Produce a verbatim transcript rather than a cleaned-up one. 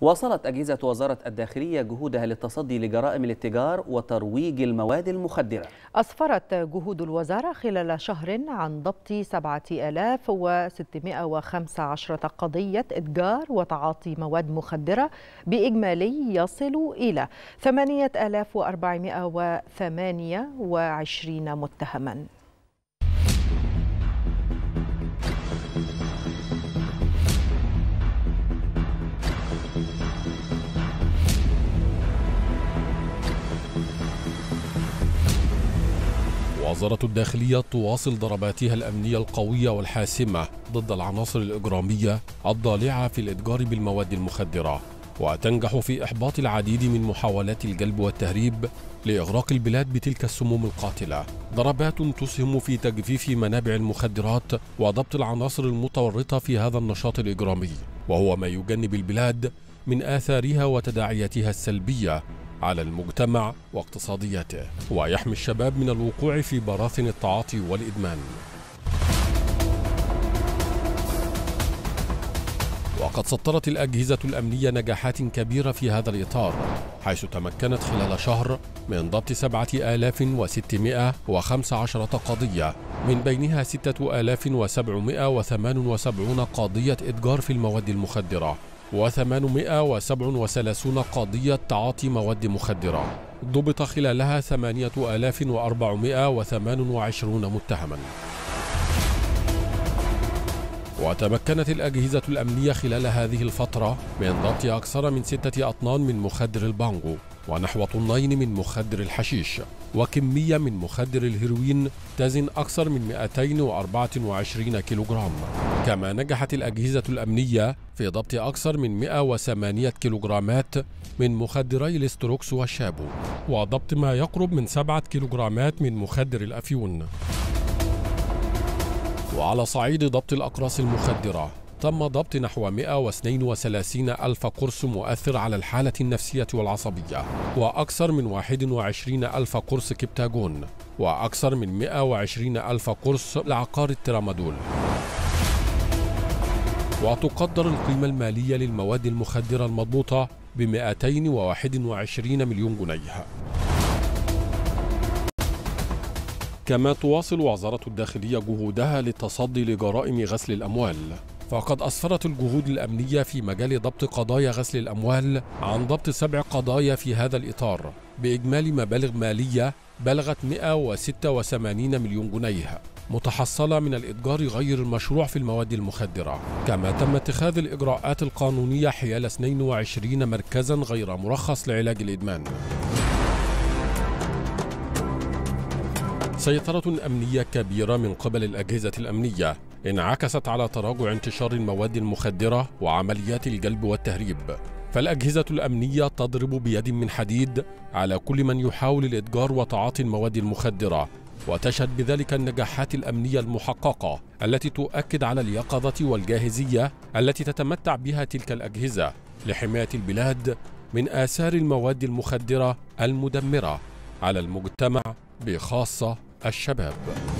واصلت أجهزة وزارة الداخلية جهودها للتصدي لجرائم الاتجار وترويج المواد المخدرة. أسفرت جهود الوزارة خلال شهر عن ضبط سبعة آلاف وستمائة وخمسة عشر قضية اتجار وتعاطي مواد مخدرة بإجمالي يصل إلى ثمانية آلاف وأربعمائة وثمانية وعشرين متهما. وزارة الداخلية تواصل ضرباتها الأمنية القوية والحاسمة ضد العناصر الإجرامية الضالعة في الإتجار بالمواد المخدرة، وتنجح في إحباط العديد من محاولات الجلب والتهريب لإغراق البلاد بتلك السموم القاتلة. ضربات تسهم في تجفيف منابع المخدرات وضبط العناصر المتورطة في هذا النشاط الإجرامي، وهو ما يجنب البلاد من آثارها وتداعياتها السلبية على المجتمع واقتصاديته، ويحمي الشباب من الوقوع في براثن التعاطي والإدمان. وقد سطرت الأجهزة الأمنية نجاحات كبيرة في هذا الإطار، حيث تمكنت خلال شهر من ضبط سبعة آلاف وستمائة وخمسة عشر قضية، من بينها ستة آلاف وسبعمائة وثمانية وسبعين قضية إتجار في المواد المخدرة وثمانمائة وسبعة وثلاثين قضية تعاطي مواد مخدرة، ضبط خلالها ثمانية آلاف وأربعمائة وثمانية وعشرين متهما. وتمكنت الأجهزة الأمنية خلال هذه الفترة من ضبط أكثر من ستة أطنان من مخدر البانجو، ونحو طنين من مخدر الحشيش، وكمية من مخدر الهيروين تزن أكثر من مائتين وأربعة وعشرين كيلوغرام. كما نجحت الأجهزة الأمنية في ضبط أكثر من مائة وثمانية كيلوغرامات من مخدري الاستروكس والشابو، وضبط ما يقرب من سبعة كيلوغرامات من مخدر الأفيون. وعلى صعيد ضبط الأقراص المخدرة، تم ضبط نحو مائة واثنين وثلاثين ألف قرص مؤثر على الحالة النفسية والعصبية، وأكثر من واحد وعشرين ألف قرص كبتاجون، وأكثر من مائة وعشرين ألف قرص لعقار الترامادول. وتقدر القيمة المالية للمواد المخدرة المضبوطة ب مائتين وواحد وعشرين مليون جنيه. كما تواصل وزارة الداخلية جهودها للتصدي لجرائم غسل الأموال، فقد أسفرت الجهود الأمنية في مجال ضبط قضايا غسل الأموال عن ضبط سبع قضايا في هذا الإطار بإجمالي مبالغ مالية بلغت مائة وستة وثمانين مليون جنيه متحصلة من الإتجار غير المشروع في المواد المخدرة. كما تم اتخاذ الإجراءات القانونية حيال اثنين وعشرين مركزا غير مرخص لعلاج الإدمان. سيطرة أمنية كبيرة من قبل الأجهزة الأمنية انعكست على تراجع انتشار المواد المخدرة وعمليات الجلب والتهريب، فالأجهزة الأمنية تضرب بيد من حديد على كل من يحاول الإتجار وتعاطي المواد المخدرة، وتشهد بذلك النجاحات الأمنية المحققة التي تؤكد على اليقظة والجاهزية التي تتمتع بها تلك الأجهزة لحماية البلاد من آثار المواد المخدرة المدمرة على المجتمع بخاصة الشباب.